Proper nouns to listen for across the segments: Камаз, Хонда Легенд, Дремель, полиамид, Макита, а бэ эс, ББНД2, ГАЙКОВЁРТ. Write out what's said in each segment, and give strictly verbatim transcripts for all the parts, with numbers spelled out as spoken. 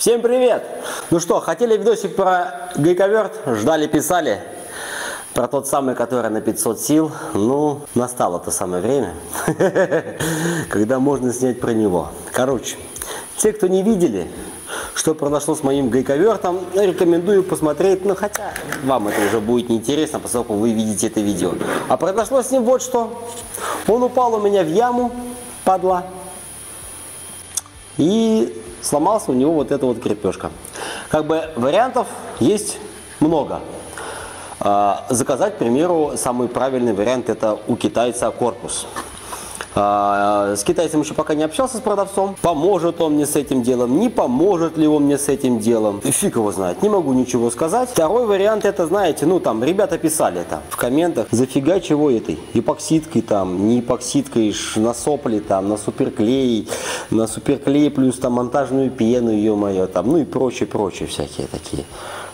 Всем привет! Ну что, хотели видосик про гайковерт, ждали, писали. Про тот самый, который на пятьсот сил. Ну, настало то самое время, когда можно снять про него. Короче, те, кто не видели, что произошло с моим гайковертом, рекомендую посмотреть. Но хотя вам это уже будет неинтересно, поскольку вы видите это видео. А произошло с ним вот что. Он упал у меня в яму, падла. И... сломался у него вот эта вот крепежка. Как бы вариантов есть много. Заказать, к примеру, самый правильный вариант — это у китайца корпус. С китайцем еще пока не общался, с продавцом. Поможет он мне с этим делом, не поможет ли он мне с этим делом, фиг его знает, не могу ничего сказать. Второй вариант — это, знаете, ну там ребята писали там в комментах: зафига чего этой эпоксидкой там, не эпоксидкой, на сопли там, на суперклей, на суперклей плюс там монтажную пену, ё-моё, там, ну и прочее, прочее, всякие такие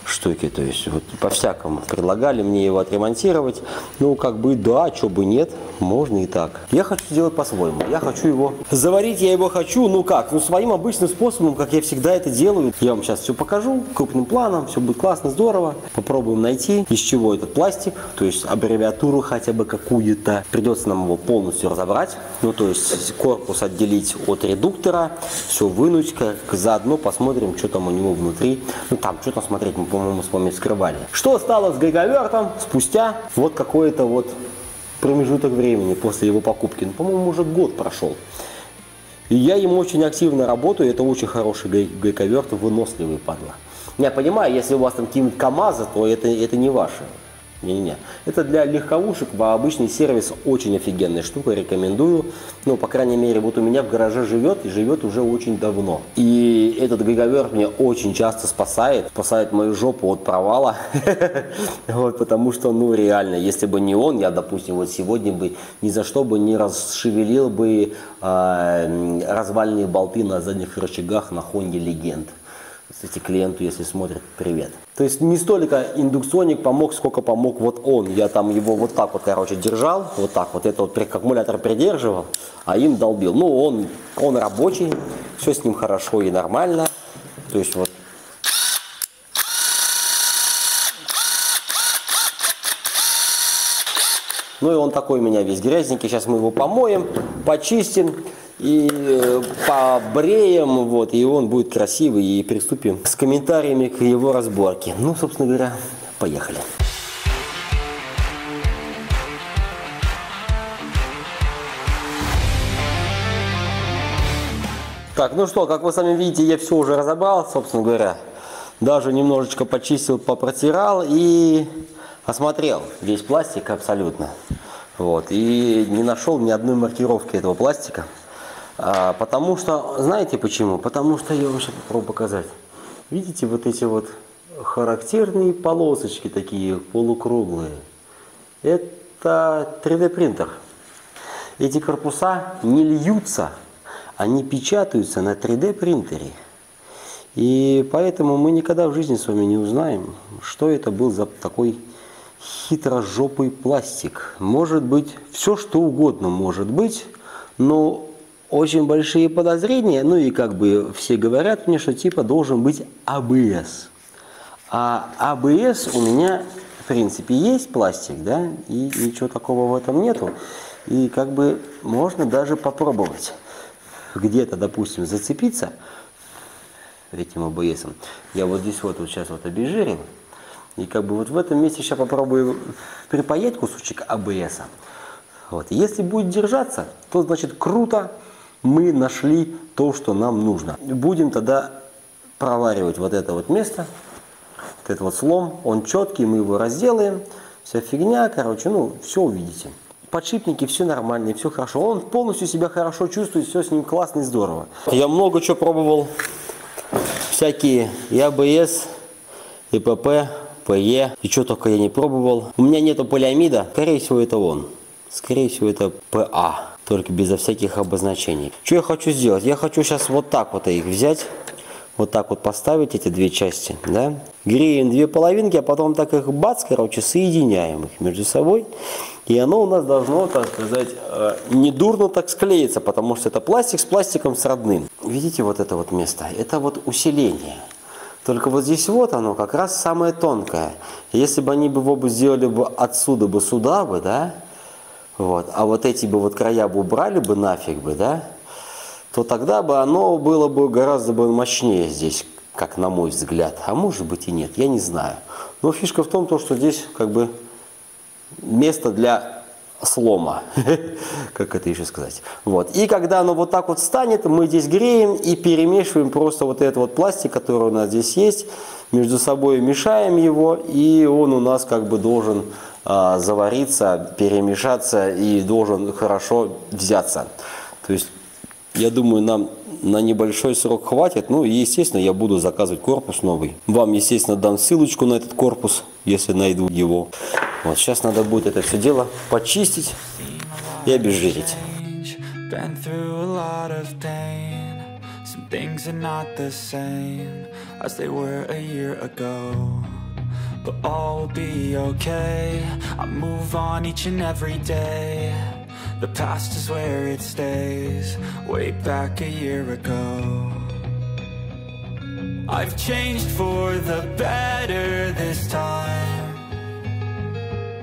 штуки. То есть вот по-всякому предлагали мне его отремонтировать. Ну как бы да, чё бы нет, можно и так. Я хочу сделать по-своему, я хочу его заварить, я его хочу, ну как, ну своим обычным способом, как я всегда это делаю. Я вам сейчас все покажу крупным планом, все будет классно, здорово. Попробуем найти, из чего этот пластик, то есть аббревиатуру хотя бы какую-то. Придется нам его полностью разобрать, ну то есть корпус отделить от редуктора, все вынуть, как заодно посмотрим, что там у него внутри. Ну там что-то смотреть мы будем, по-моему, с вами вскрывали. Что стало с гайковертом спустя вот какое-то вот промежуток времени после его покупки? Ну, по-моему, уже год прошел. И я им очень активно работаю. Это очень хороший гай гайковерт, выносливый, падла. Я понимаю, если у вас там какие-нибудь камазы, то это, это не ваши. Не-не-не. Это для легковушек, а обычный сервис — очень офигенная штука, рекомендую. Ну, по крайней мере, вот у меня в гараже живет, и живет уже очень давно. И этот гайковерт меня очень часто спасает, спасает мою жопу от провала. Вот, потому что, ну, реально, если бы не он, я, допустим, вот сегодня бы ни за что бы не расшевелил бы развальные болты на задних рычагах на Хонде Легенд. Кстати, клиенту, если смотрит, привет. То есть не столько индукционник помог, сколько помог вот он. Я там его вот так вот, короче, держал, вот так вот, это вот аккумулятор придерживал, а им долбил. Ну, он, он рабочий, все с ним хорошо и нормально. То есть вот. Ну и он такой у меня весь грязненький. Сейчас мы его помоем, почистим и побреем, вот, и он будет красивый, и приступим с комментариями к его разборке. Ну, собственно говоря, поехали. Так, ну что, как вы сами видите, я все уже разобрал, собственно говоря. Даже немножечко почистил, попротирал и осмотрел весь пластик абсолютно. Вот, и не нашел ни одной маркировки этого пластика. А, потому что, знаете почему? Потому что я вам сейчас попробую показать. Видите, вот эти вот характерные полосочки такие полукруглые. Это три дэ принтер. Эти корпуса не льются, они печатаются на три дэ принтере. И поэтому мы никогда в жизни с вами не узнаем, что это был за такой хитрожопый пластик. Может быть, все что угодно может быть, но... очень большие подозрения, ну и как бы все говорят мне, что типа должен быть а бэ эс. А а бэ эс у меня, в принципе, есть пластик, да, и ничего такого в этом нету. И как бы можно даже попробовать где-то, допустим, зацепиться этим а бэ эсом. Я вот здесь вот, вот сейчас вот обезжирен, и как бы вот в этом месте сейчас попробую припаять кусочек а бэ эса. Вот. Если будет держаться, то значит круто. Мы нашли то, что нам нужно. Будем тогда проваривать вот это вот место, вот этот вот слом. Он четкий, мы его разделаем. Вся фигня, короче, ну, все увидите. Подшипники все нормальные, все хорошо. Он полностью себя хорошо чувствует, все с ним классно и здорово. Я много чего пробовал. Всякие и а бэ эс, и пэ пэ, пэ е. И что только я не пробовал. У меня нету полиамида, скорее всего, это он. Скорее всего, это пэ а. Только безо всяких обозначений. Что я хочу сделать? Я хочу сейчас вот так вот их взять, вот так вот поставить эти две части, да, греем две половинки, а потом так их бац, короче, соединяем их между собой, и оно у нас должно, так сказать, недурно так склеиться, потому что это пластик с пластиком сродным. Видите вот это вот место? Это вот усиление. Только вот здесь вот оно как раз самое тонкое. Если бы они бы оба сделали бы отсюда бы сюда бы, да, вот, а вот эти бы вот края бы убрали бы нафиг бы, да, то тогда бы оно было бы гораздо бы мощнее здесь, как на мой взгляд. А может быть и нет, я не знаю. Но фишка в том, что здесь как бы место для слома. Как это еще сказать? Вот. И когда оно вот так вот станет, мы здесь греем и перемешиваем просто вот этот вот пластик, который у нас здесь есть, между собой мешаем его, и он у нас как бы должен а, завариться, перемешаться и должен хорошо взяться. То есть я думаю, нам на небольшой срок хватит. Ну и, естественно, я буду заказывать корпус новый. Вам, естественно, дам ссылочку на этот корпус, если найду его. Вот сейчас надо будет это все дело почистить и обезжирить. The past is where it stays, way back a year ago. I've changed for the better this time.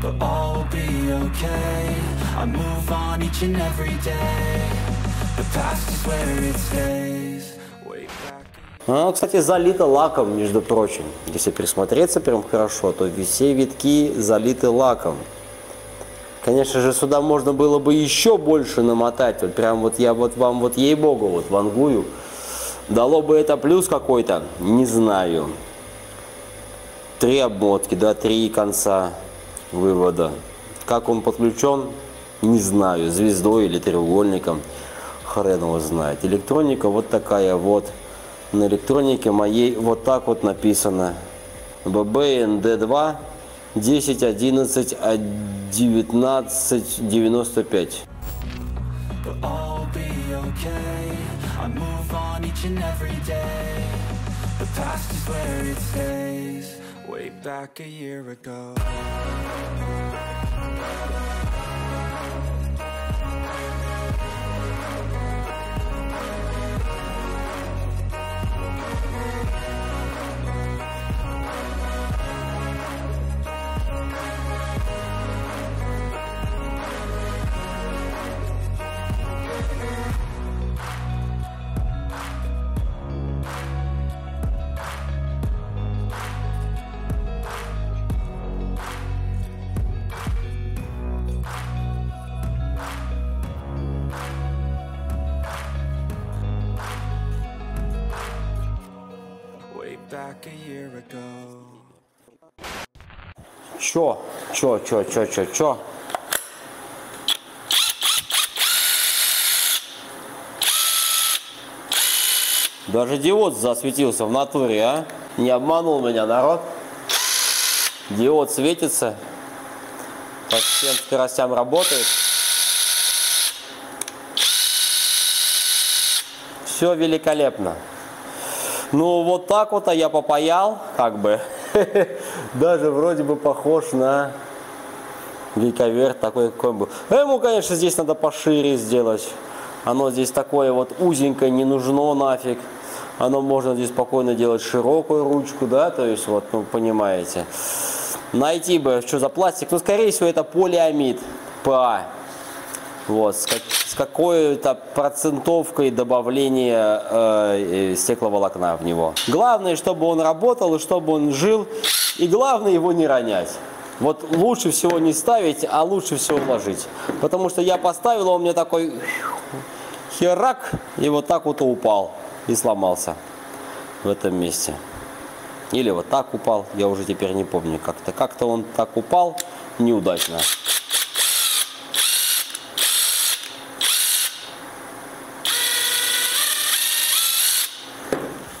But all will be okay, I move on each and every day. The past is where it stays. Она, кстати, залита лаком, между прочим. Если присмотреться прям хорошо, то все витки залиты лаком. Конечно же, сюда можно было бы еще больше намотать. Вот прям вот я вот вам, вот ей-богу, вот вангую. Дало бы это плюс какой-то? Не знаю. Три обмотки, да, три конца вывода. Как он подключен? Не знаю. Звездой или треугольником. Хрен его знает. Электроника вот такая вот. На электронике моей вот так вот написано. бэ бэ эн дэ два. десять одиннадцать девятнадцать девяносто пять. Чё? Чё? Чё? Чё? Чё? Чё? Даже диод засветился в натуре, а? Не обманул меня народ. Диод светится. По всем скоростям работает. Все великолепно. Ну вот так вот, а я попаял, как бы. Даже вроде бы похож на вековерт такой, какой он был. Ему, конечно, здесь надо пошире сделать. Оно здесь такое вот узенькое, не нужно нафиг. Оно можно здесь спокойно делать широкую ручку, да, то есть вот, ну, понимаете. Найти бы, что за пластик, ну, скорее всего, это полиамид ПА. Вот, с, как, с какой-то процентовкой добавления э, э, стекловолокна в него. Главное, чтобы он работал и чтобы он жил. И главное, его не ронять. Вот лучше всего не ставить, а лучше всего вложить. Потому что я поставил, он мне такой херак, и вот так вот упал. И сломался в этом месте. Или вот так упал, я уже теперь не помню как-то. Как-то он так упал неудачно.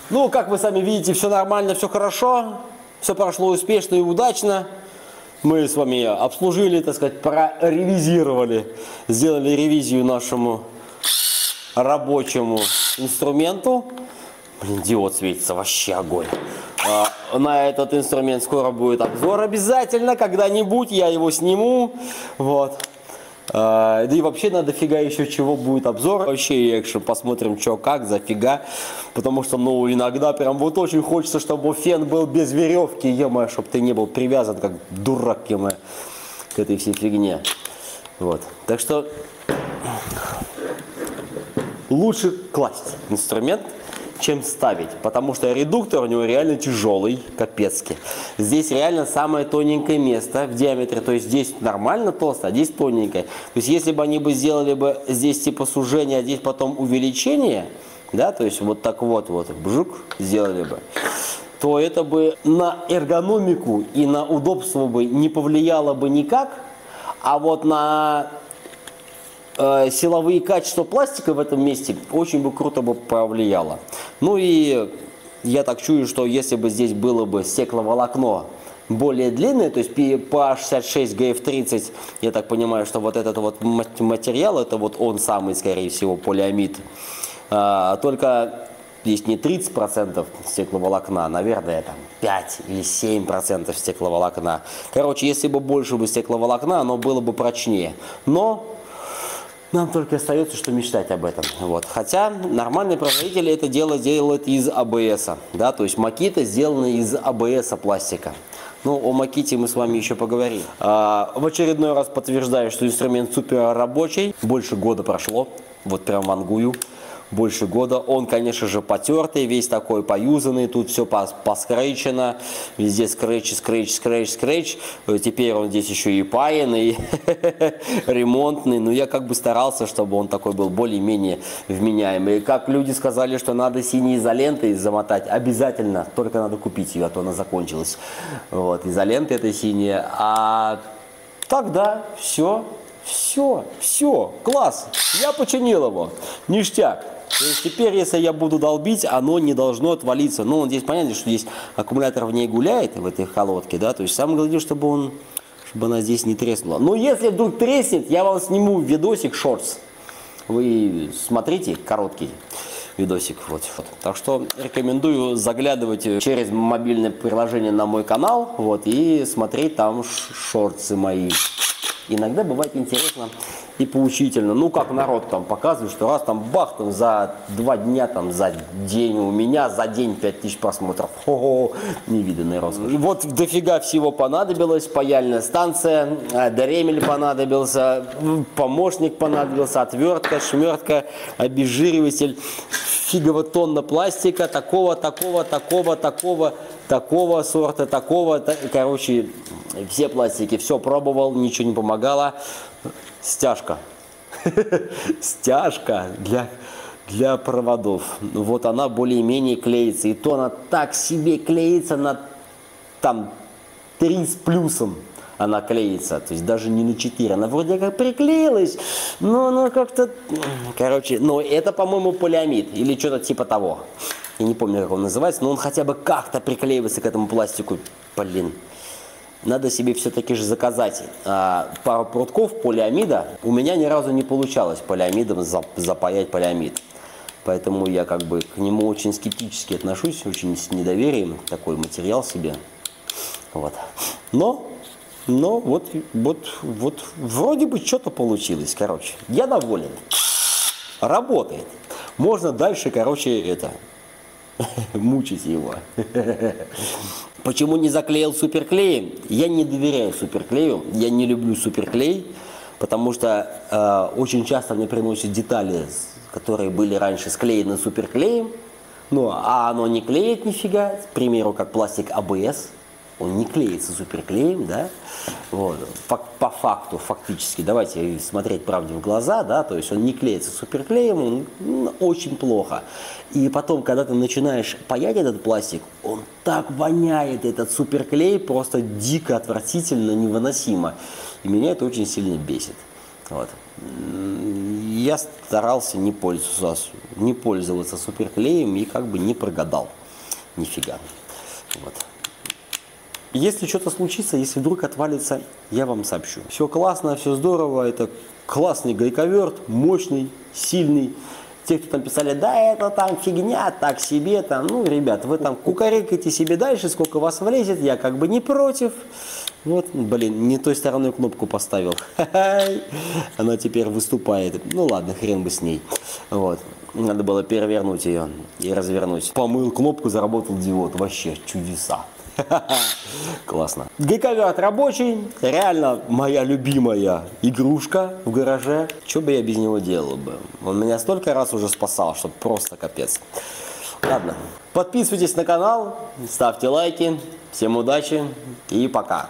Ну, как вы сами видите, все нормально, все хорошо. Все прошло успешно и удачно. Мы с вами обслужили, так сказать, проревизировали. Сделали ревизию нашему рабочему инструменту. Блин, диод светится, вообще огонь. А, на этот инструмент скоро будет обзор обязательно, когда-нибудь я его сниму. Вот. А, да и вообще на дофига еще чего будет обзор. Вообще экшен, посмотрим, что как, зафига. Потому что, ну, иногда прям вот очень хочется, чтобы фен был без веревки, е-мое, чтобы ты не был привязан, как дурак, е-мое, к этой всей фигне. Вот. Так что лучше класть инструмент, чем ставить, потому что редуктор у него реально тяжелый, капецки. Здесь реально самое тоненькое место в диаметре, то есть здесь нормально толсто, а здесь тоненькое. То есть если бы они бы сделали бы здесь типа сужение, а здесь потом увеличение, да, то есть вот так вот, вот, бжук, сделали бы, то это бы на эргономику и на удобство бы не повлияло бы никак, а вот на силовые качества пластика в этом месте очень бы круто бы повлияло. Ну и я так чую, что если бы здесь было бы стекловолокно более длинное, то есть пи шестьдесят шесть джи эф тридцать, я так понимаю, что вот этот вот материал, это вот он самый, скорее всего, полиамид. А, только здесь не тридцать процентов стекловолокна, наверное, там пять или семь процентов стекловолокна. Короче, если бы больше бы стекловолокна, оно было бы прочнее. Но нам только остается, что мечтать об этом. Вот. Хотя нормальный производитель это дело делает из а бэ эса. Да? То есть Макита сделана из а бэ эса пластика. Ну, о Маките мы с вами еще поговорим. А, в очередной раз подтверждаю, что инструмент супер рабочий. Больше года прошло. Вот прям вангую. Больше года. Он, конечно же, потертый, весь такой поюзанный. Тут все поскречено. Везде скретч, скретч, скретч, скретч. Теперь он здесь еще и паян, и ремонтный. Но я как бы старался, чтобы он такой был более-менее вменяемый. И как люди сказали, что надо синей изолентой замотать. Обязательно. Только надо купить ее, а то она закончилась. Вот. Изолента эта синяя. А тогда все. Все. Все. Класс. Я починил его. Ништяк. То есть теперь, если я буду долбить, оно не должно отвалиться. Ну, здесь понятно, что здесь аккумулятор в ней гуляет, в этой холодке, да. То есть самое главное, чтобы он, чтобы она здесь не треснула. Но если вдруг треснет, я вам сниму видосик шортс. Вы смотрите, короткий видосик. Вот. Так что рекомендую заглядывать через мобильное приложение на мой канал, вот, и смотреть там шортсы мои. Иногда бывает интересно и поучительно. Ну, как народ там показывает, что раз там бах, там за два дня, там за день у меня, за день пять тысяч просмотров. Ого, невиданный роскошь. Вот дофига всего понадобилось. Паяльная станция, дремель понадобился, помощник понадобился, отвертка, шмертка, обезжириватель. Фигово тонна пластика, такого, такого, такого, такого, такого сорта, такого. Та... Короче, все пластики, все пробовал, ничего не помогало. Стяжка. Стяжка для, для проводов. Вот она более-менее клеится. И то она так себе клеится на там три с плюсом. Она клеится, то есть даже не на четыре, она вроде как приклеилась, но она как-то, короче, но это, по-моему, полиамид или что-то типа того, я не помню, как он называется, но он хотя бы как-то приклеивается к этому пластику, блин. Надо себе все-таки же заказать а, пару прутков полиамида. У меня ни разу не получалось полиамидом запаять полиамид, поэтому я как бы к нему очень скептически отношусь, очень с недоверием, такой материал себе, вот, но... Но вот, вот, вот вроде бы что-то получилось, короче. Я доволен. Работает. Можно дальше, короче, это... мучить его. Почему не заклеил суперклеем? Я не доверяю суперклею. Я не люблю суперклей, потому что э, очень часто мне приносят детали, которые были раньше склеены суперклеем. Ну, а оно не клеит нифига. К примеру, как пластик а бэ эс. он не клеится суперклеем, да, вот, по, по факту, фактически, давайте смотреть правде в глаза, да, то есть он не клеится суперклеем, он, ну, очень плохо. И потом, когда ты начинаешь паять этот пластик, он так воняет, этот суперклей, просто дико отвратительно, невыносимо. И меня это очень сильно бесит. Вот. Я старался не пользоваться, не пользоваться суперклеем и как бы не прогадал. Нифига. Вот. Если что-то случится, если вдруг отвалится, я вам сообщу. Все классно, все здорово. Это классный гайковерт, мощный, сильный. Те, кто там писали, да, это там фигня, так себе там. Ну, ребят, вы там кукарекайте себе дальше, сколько вас влезет, я как бы не против. Вот, блин, не той стороной кнопку поставил. Ха-ха-ха. Она теперь выступает. Ну ладно, хрен бы с ней. Вот. Надо было перевернуть ее и развернуть. Помыл кнопку, заработал диод. Вообще чудеса. Классно. Гайковерт рабочий. Реально моя любимая игрушка в гараже. Что бы я без него делал бы? Он меня столько раз уже спасал, что просто капец. Ладно. Подписывайтесь на канал, ставьте лайки. Всем удачи и пока.